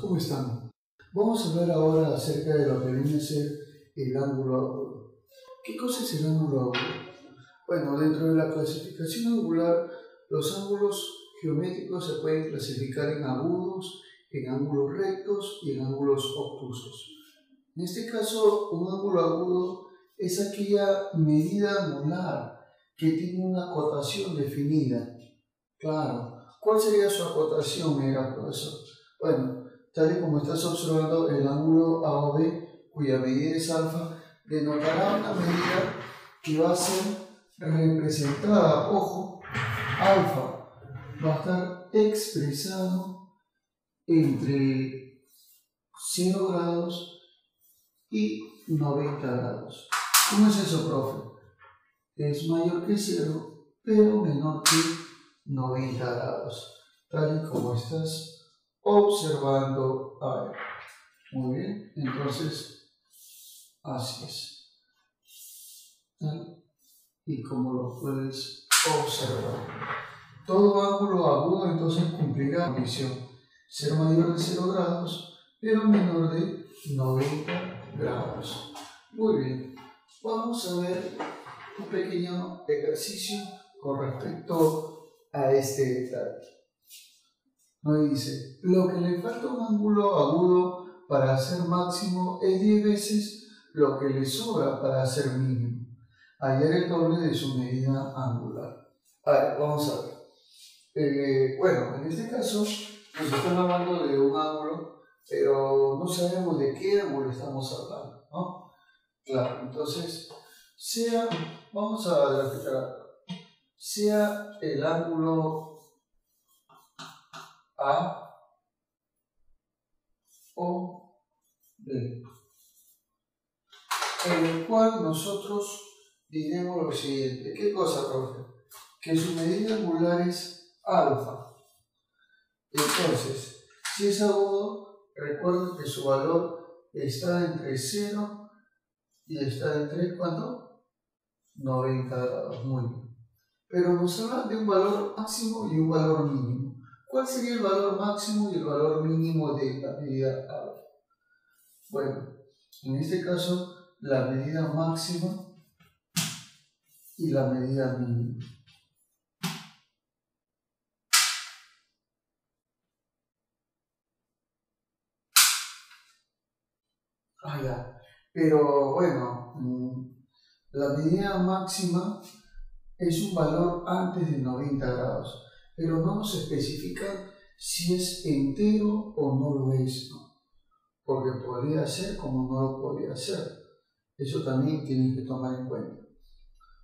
¿Cómo están? Vamos a hablar ahora acerca de lo que viene a ser el ángulo agudo. ¿Qué cosa es el ángulo agudo? Bueno, dentro de la clasificación angular, los ángulos geométricos se pueden clasificar en agudos, en ángulos rectos y en ángulos obtusos. En este caso, un ángulo agudo es aquella medida angular que tiene una acotación definida. Claro, ¿cuál sería su acotación, era profesor? Bueno, tal y como estás observando, el ángulo AOB, cuya medida es alfa, denotará una medida que va a ser representada, ojo, alfa va a estar expresado entre 0 grados y 90 grados. ¿Cómo es eso, profe? Es mayor que 0, pero menor que 90 grados, tal y como estás observando ahí. Muy bien, entonces así es. Y como lo puedes observar, todo ángulo agudo entonces cumplirá la condición: ser mayor de 0 grados, pero menor de 90 grados. Muy bien, vamos a ver un pequeño ejercicio con respecto a este detalle. Nos dice, lo que le falta a un ángulo agudo para hacer máximo es 10 veces lo que le sobra para hacer mínimo. Hallar el doble de su medida angular. A ver, vamos a ver. Bueno, en este caso nos están hablando de un ángulo, pero no sabemos de qué ángulo estamos hablando, ¿no? Claro, entonces, vamos a graficar, sea el ángulo A o B, en el cual nosotros diremos lo siguiente. ¿Qué cosa, profe? Que su medida angular es alfa. Entonces, si es agudo, recuerden que su valor está entre 0 y está entre, ¿cuánto? 90 grados. Muy bien. Pero nos hablan de un valor máximo y un valor mínimo. ¿Cuál sería el valor máximo y el valor mínimo de la medida alfa? Bueno, en este caso, la medida máxima y la medida mínima. Ah, ya. Pero bueno, la medida máxima es un valor antes de 90 grados. Pero no nos especifica si es entero o no lo es, ¿no? Porque podría ser como no lo podría ser. Eso también tienen que tomar en cuenta.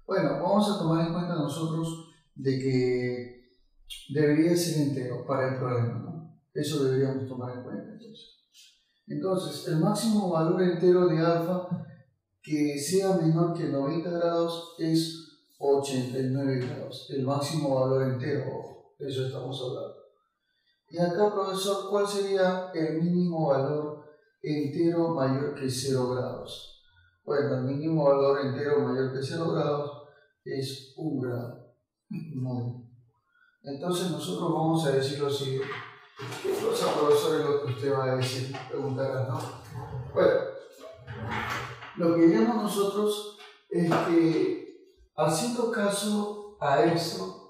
Bueno, vamos a tomar en cuenta nosotros de que debería ser entero para el problema, ¿no? Eso deberíamos tomar en cuenta entonces. Entonces, el máximo valor entero de alfa que sea menor que 90 grados es 89 grados. El máximo valor entero, ojo. De eso estamos hablando. Y acá, profesor, ¿cuál sería el mínimo valor entero mayor que 0 grados? Bueno, el mínimo valor entero mayor que 0 grados es 1 grado. Muy bien. Entonces nosotros vamos a decir lo siguiente. ¿Qué cosa, profesor, es lo que usted va a decir? Preguntará, ¿no? Bueno, lo que diremos nosotros es que, haciendo caso a eso,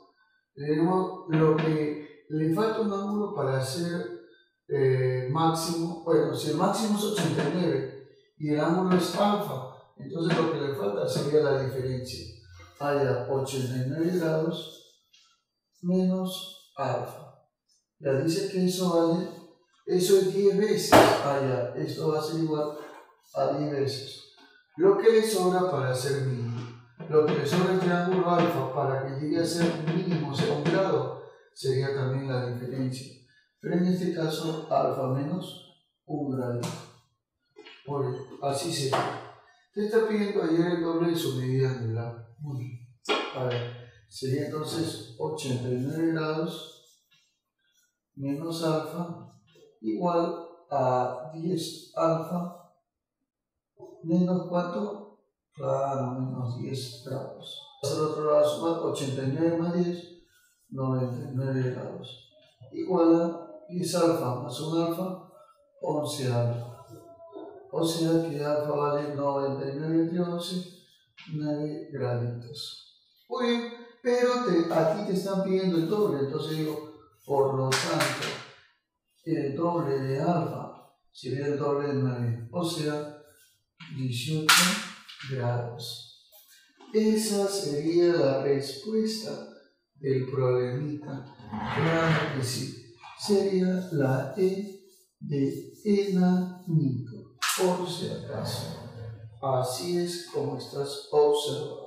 lo que le falta un ángulo para hacer máximo. Bueno, si el máximo es 89 y el ángulo es alfa, entonces lo que le falta sería la diferencia. Haya 89 grados menos alfa. Ya dice que eso vale, eso es 10 veces. Haya, esto va a ser igual a 10 veces. Lo que le sobra para hacer mínimo. Lo que le sobra el triángulo alfa para que llegue a ser mínimo, sea un grado, sería también la diferencia. Pero en este caso, alfa menos un grado. Bueno, así sería. Te está pidiendo hallar el doble de su medida angular. Muy bien. A ver, sería entonces 89 grados menos alfa igual a 10 alfa menos 4. Claro, menos 10 grados. Al otro lado sumar 89 más 10, 99 grados. Igual a y es alfa más un alfa, 11 alfa. O sea que alfa vale 99,11 graditos. Muy bien, pero a ti te están pidiendo el doble, entonces digo, por lo tanto, el doble de alfa sería el doble de 9, o sea, 18 grados. Esa sería la respuesta del problemita. Claro que sí, sería la E de enanito, por si acaso. Así es como estás observando.